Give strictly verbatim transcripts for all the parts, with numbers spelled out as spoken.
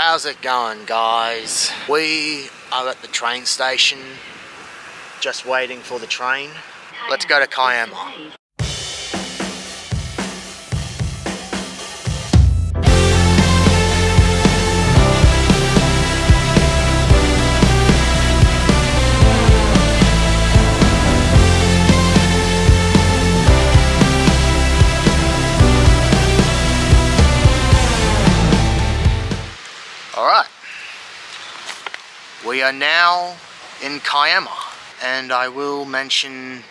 How's it going, guys? We are at the train station, just waiting for the train. Let's go to Kiama. We are now in Kiama, and I will mention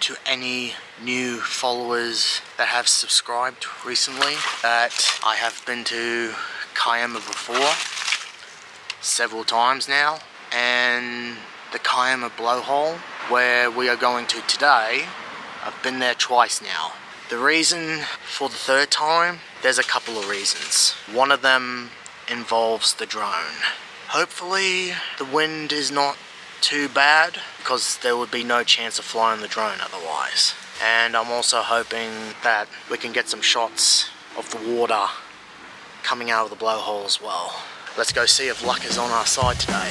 to any new followers that have subscribed recently that I have been to Kiama before, several times now, and the Kiama blowhole where we are going to today, I've been there twice now. The reason for the third time, there's a couple of reasons. One of them involves the drone. Hopefully the wind is not too bad, because there would be no chance of flying the drone otherwise. And I'm also hoping that we can get some shots of the water coming out of the blowhole as well. Let's go see if luck is on our side today.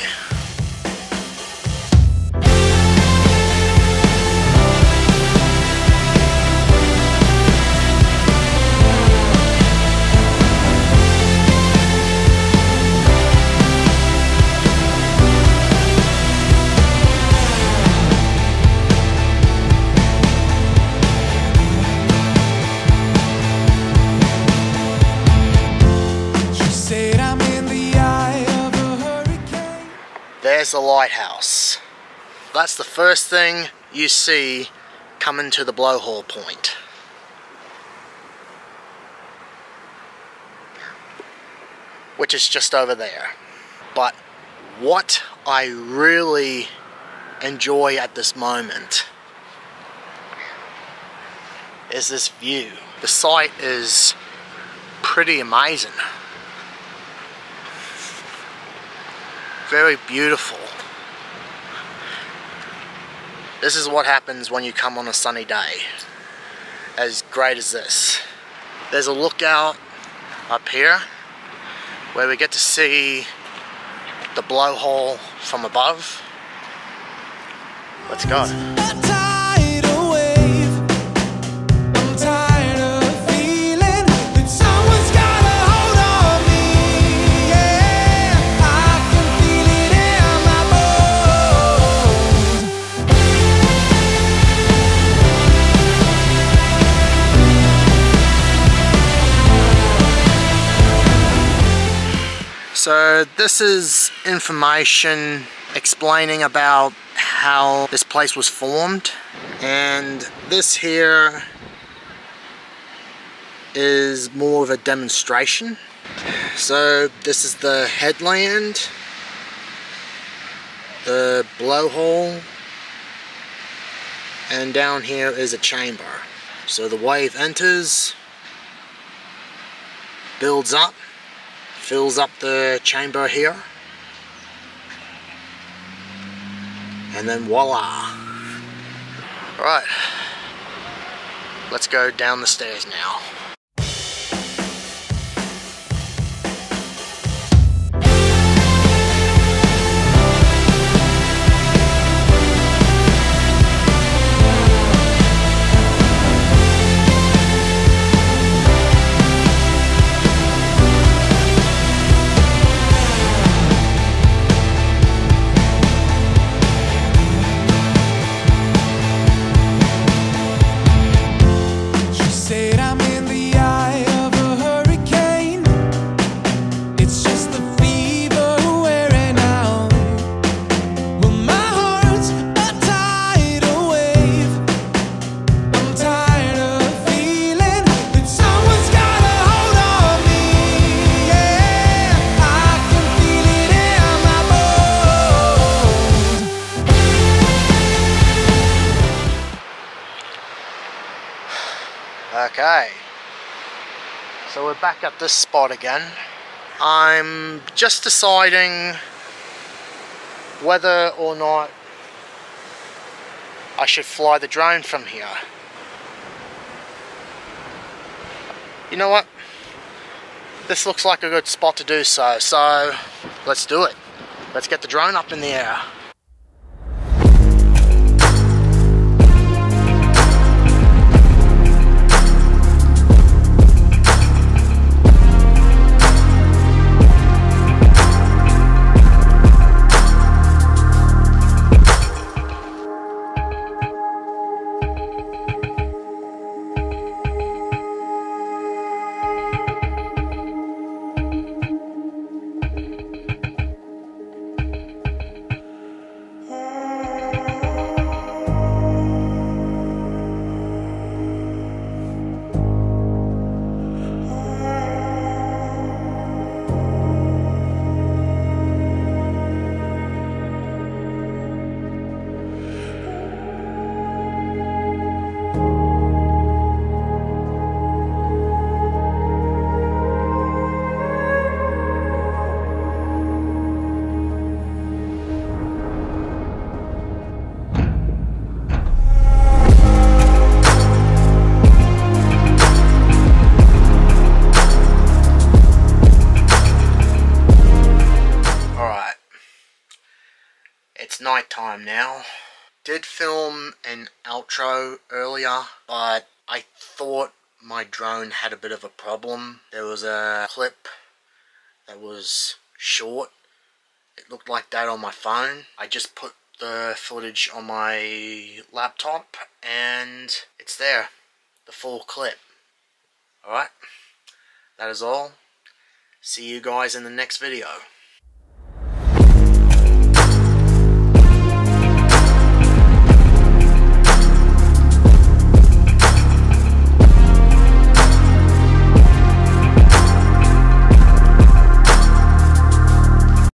There's the lighthouse. That's the first thing you see coming to the blowhole point. Which is just over there. But what I really enjoy at this moment is this view. The sight is pretty amazing. Very beautiful. This is what happens when you come on a sunny day as great as this. There's a lookout up here where we get to see the blowhole from above. Let's go. So this is information explaining about how this place was formed, and this here is more of a demonstration. So this is the headland, the blowhole, and down here is a chamber. So the wave enters, builds up, fills up the chamber here, and then voila. Alright, let's go down the stairs now. Okay, so we're back at this spot again. I'm just deciding whether or not I should fly the drone from here. You know what? this looks like a good spot to do so, so let's do it. Let's get the drone up in the air. Night time now. Did film an outro earlier, but I thought my drone had a bit of a problem. There was a clip that was short. It looked like that on my phone. I just put the footage on my laptop and it's there, the full clip. Alright, that is all. See you guys in the next video.